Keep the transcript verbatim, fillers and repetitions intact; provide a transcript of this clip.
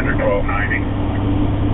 Orlando, Ohio.